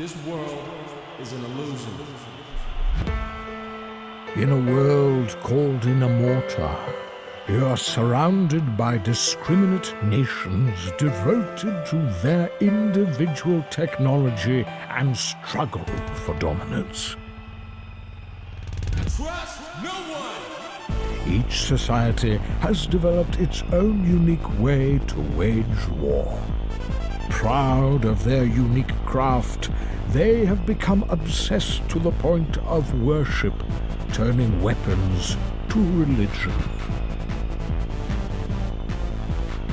This world is an illusion. In a world called Inamorta, you are surrounded by discriminate nations devoted to their individual technology and struggle for dominance. Trust no one! Each society has developed its own unique way to wage war. Proud of their unique craft, they have become obsessed to the point of worship, turning weapons to religion.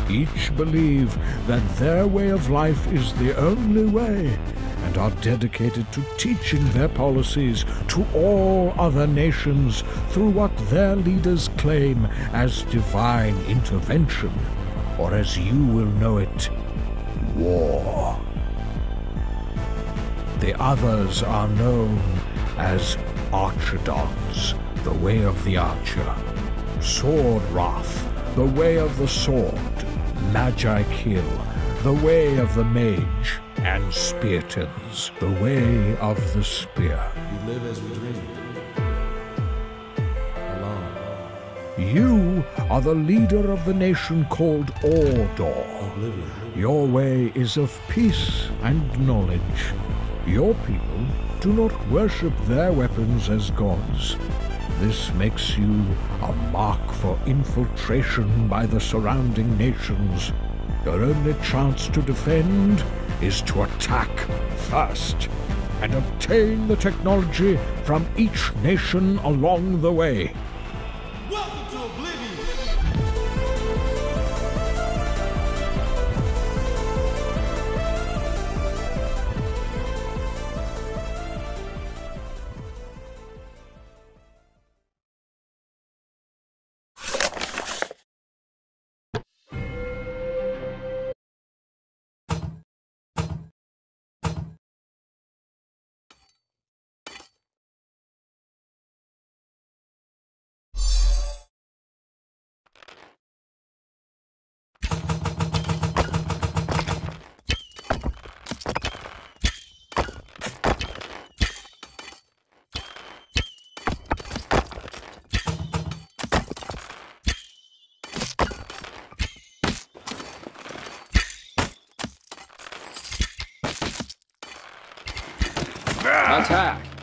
Each believe that their way of life is the only way, and are dedicated to teaching their policies to all other nations through what their leaders claim as divine intervention, or as you will know it, war. The others are known as Archidons, the way of the archer, Sword Wrath, the way of the sword, Magi Kill, the way of the mage, and Speartons, the way of the spear. We live as we dream. Alone. You are the leader of the nation called Ordor. Oblivion. Your way is of peace and knowledge. Your people do not worship their weapons as gods. This makes you a mark for infiltration by the surrounding nations. Your only chance to defend is to attack first and obtain the technology from each nation along the way. Welcome to Oblivion. Attack!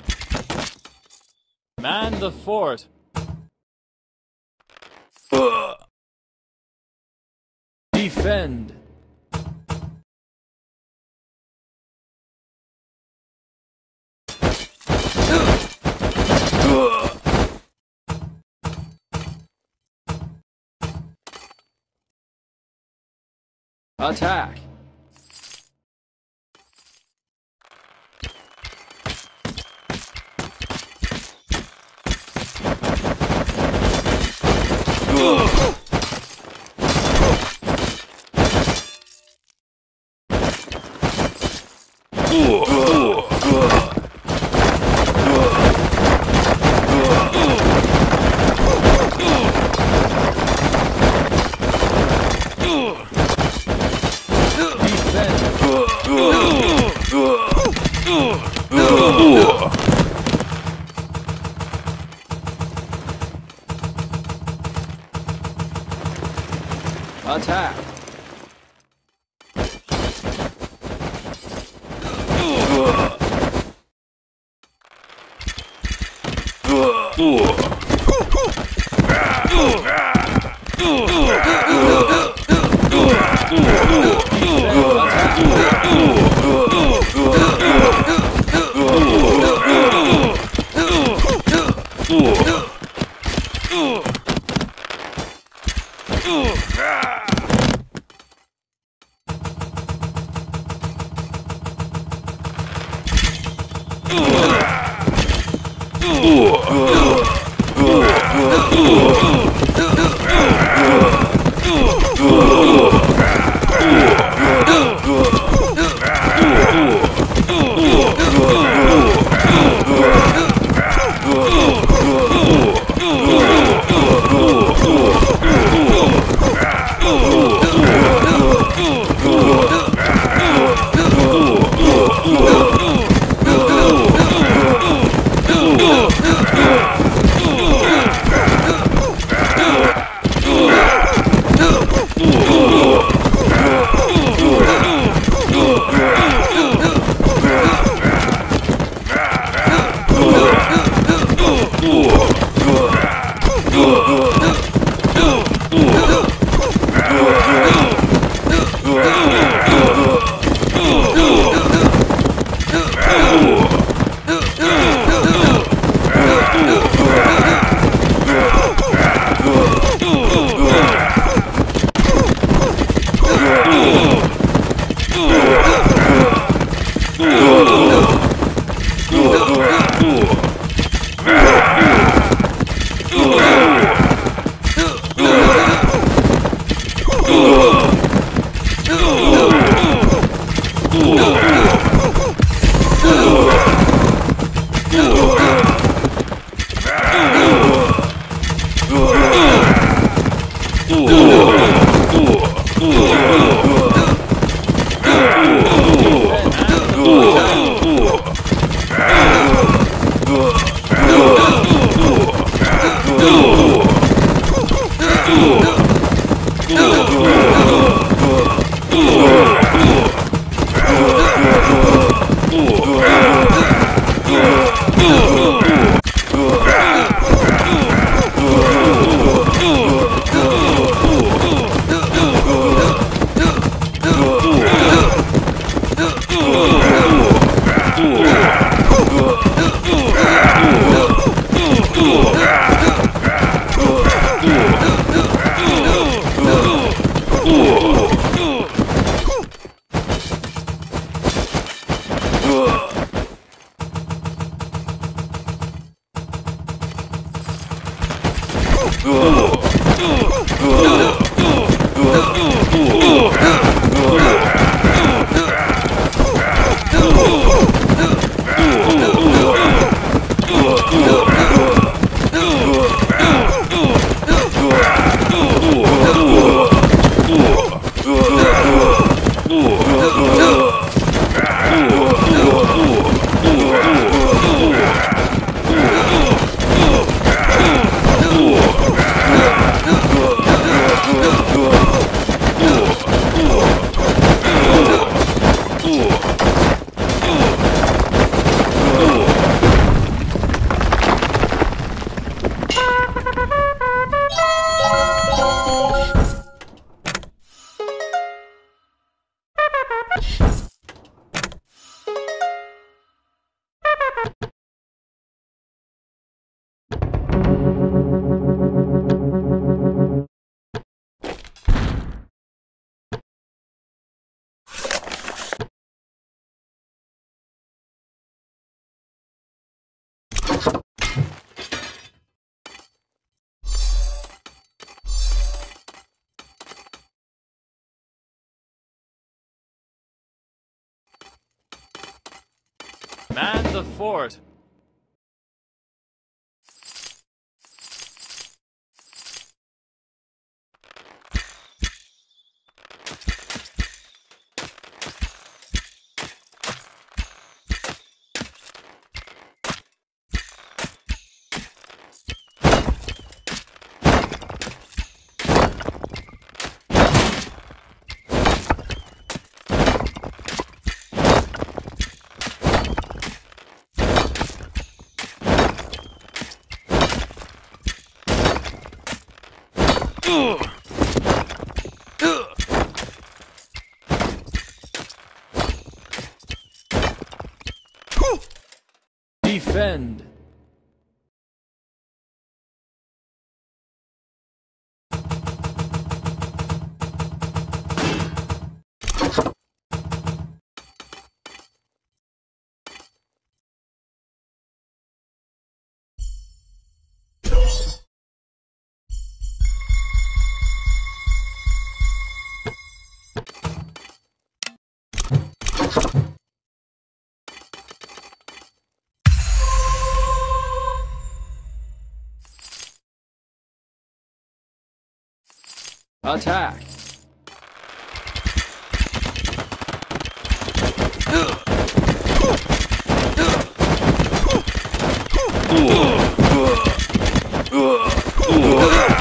Man the fort! Defend! Attack! Attack! the fort. Defend. Attack! Defend. Attack.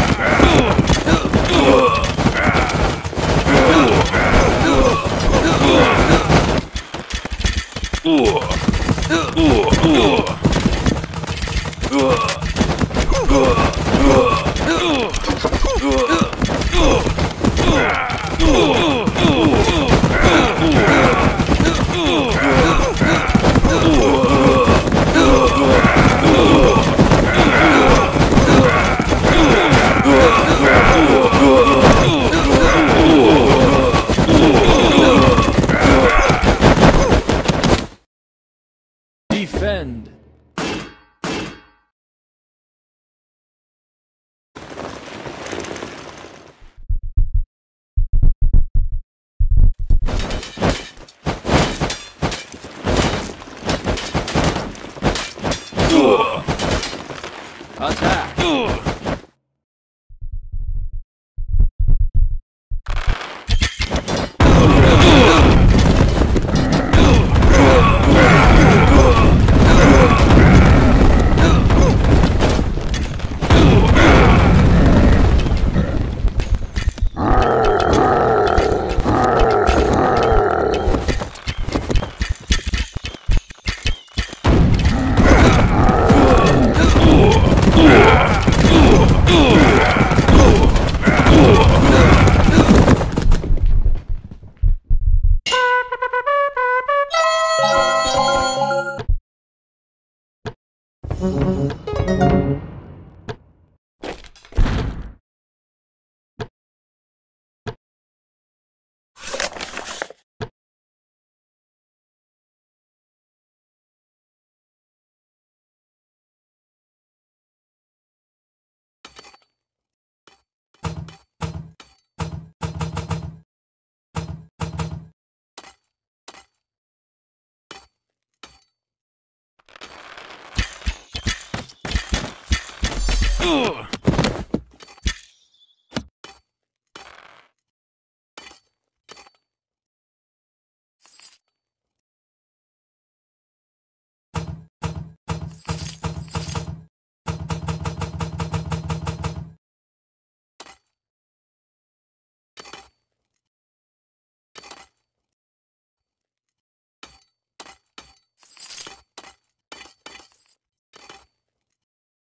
Ugh!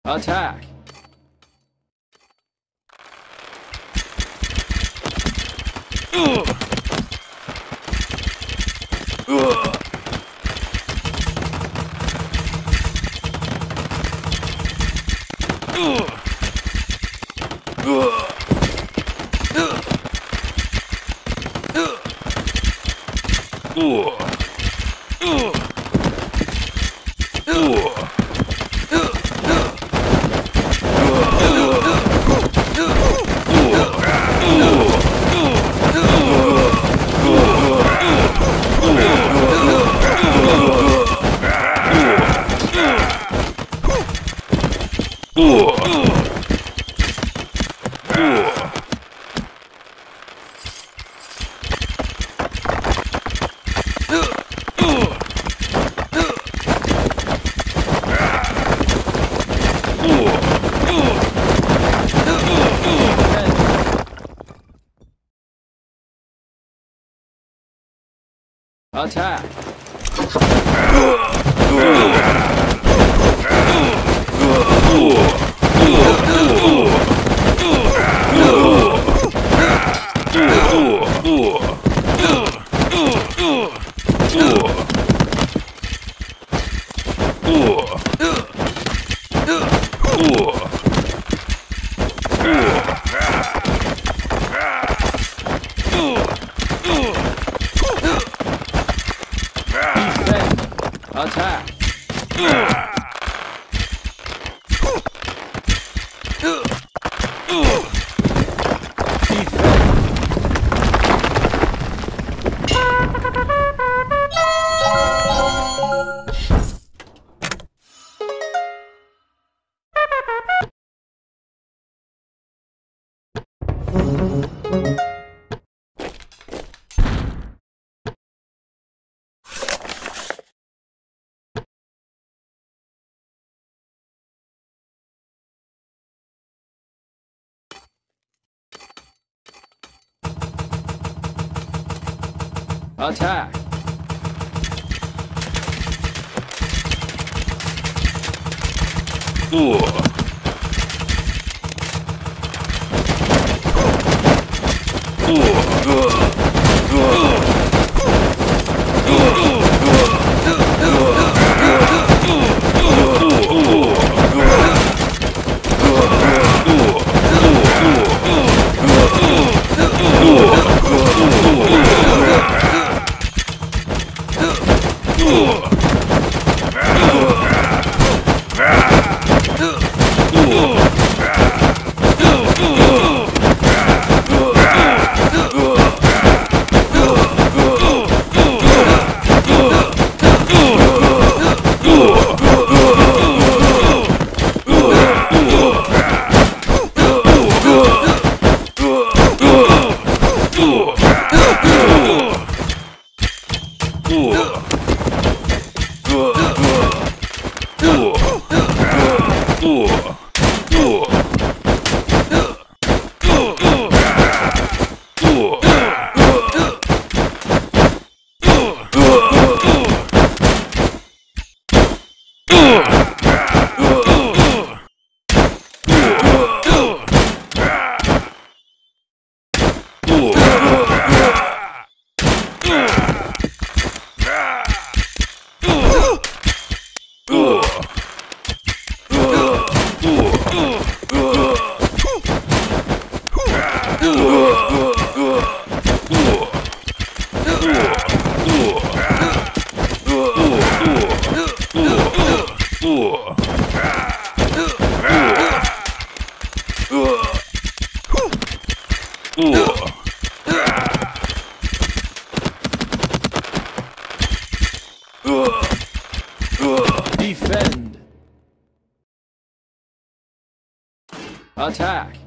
Attack! Attack! Attack! Defend. Attack.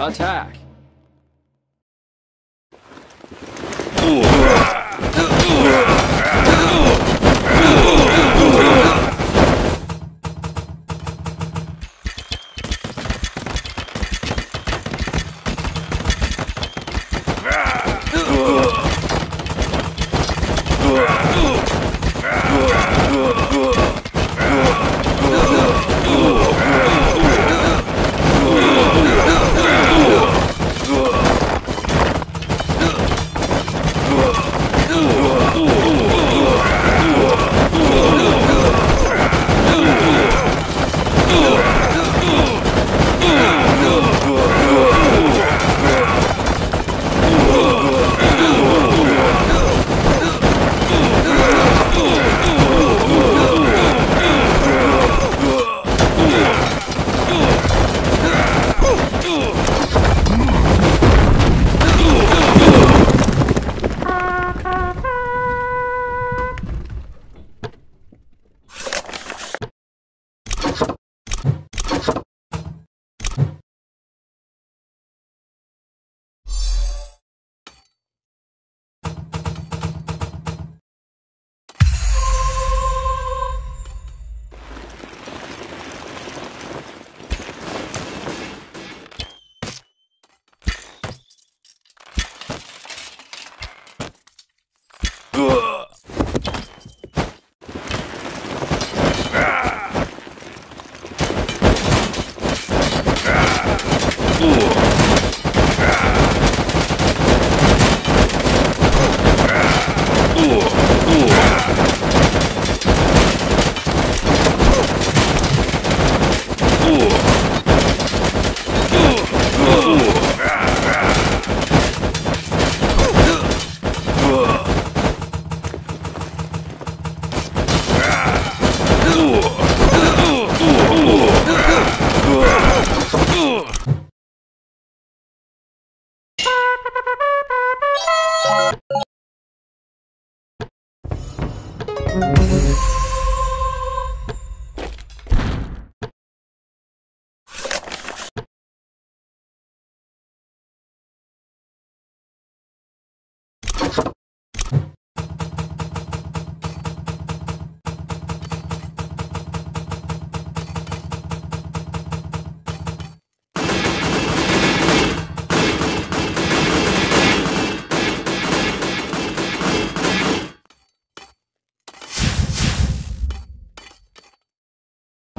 Attack!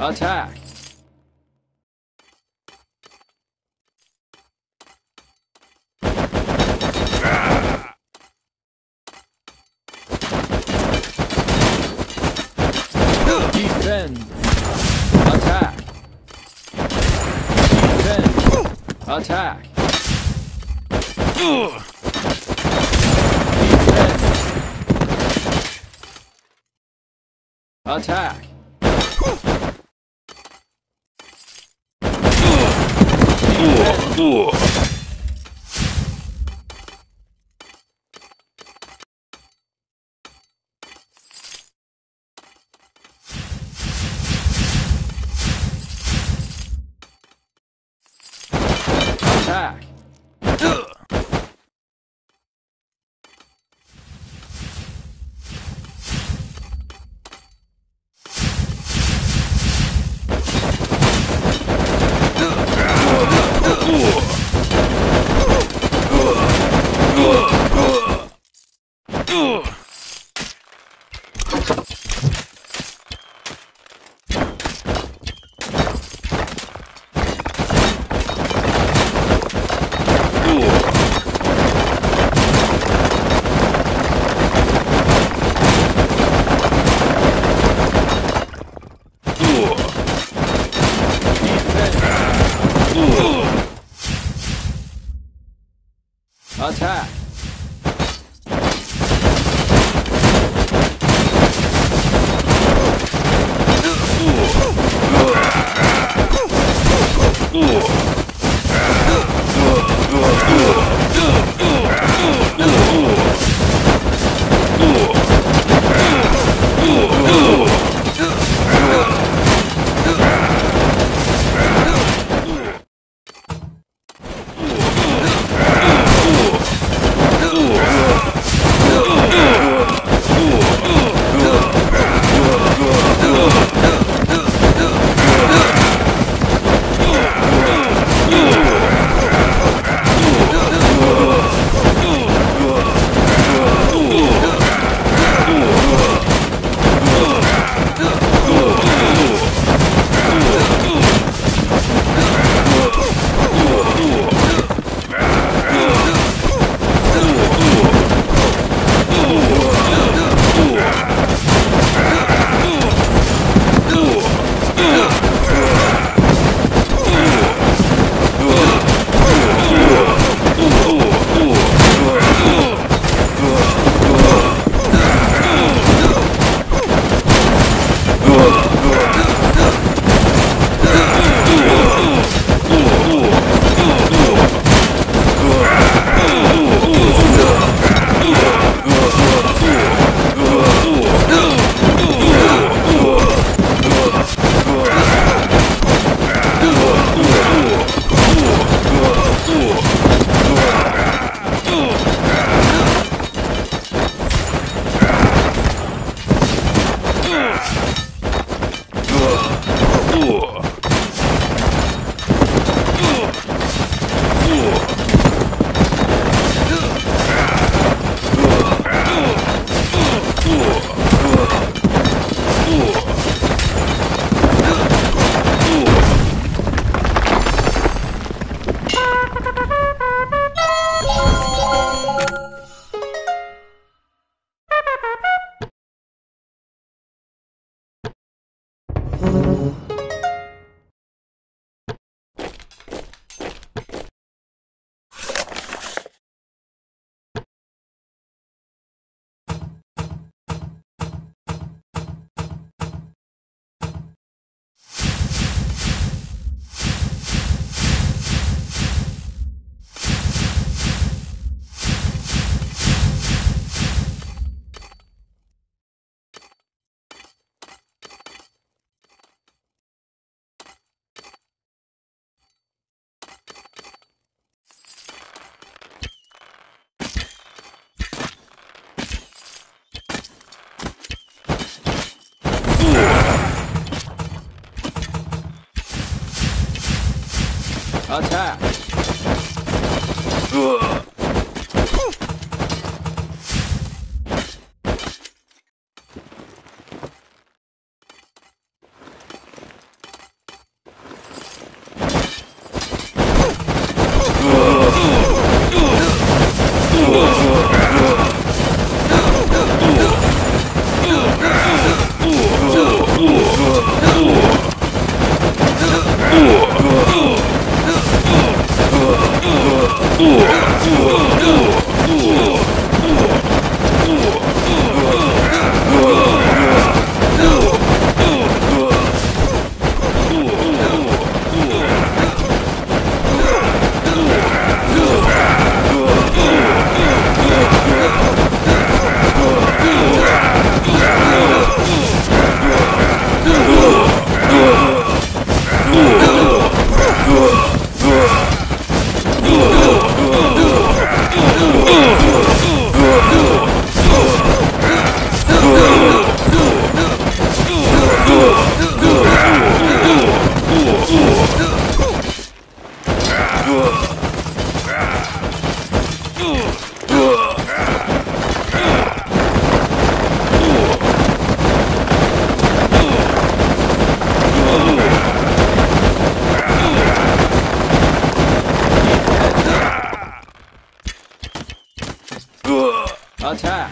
Attack! Defend! Attack! Defend! Attack! Defend! Attack! Ooh. Attack. Attack! Attack!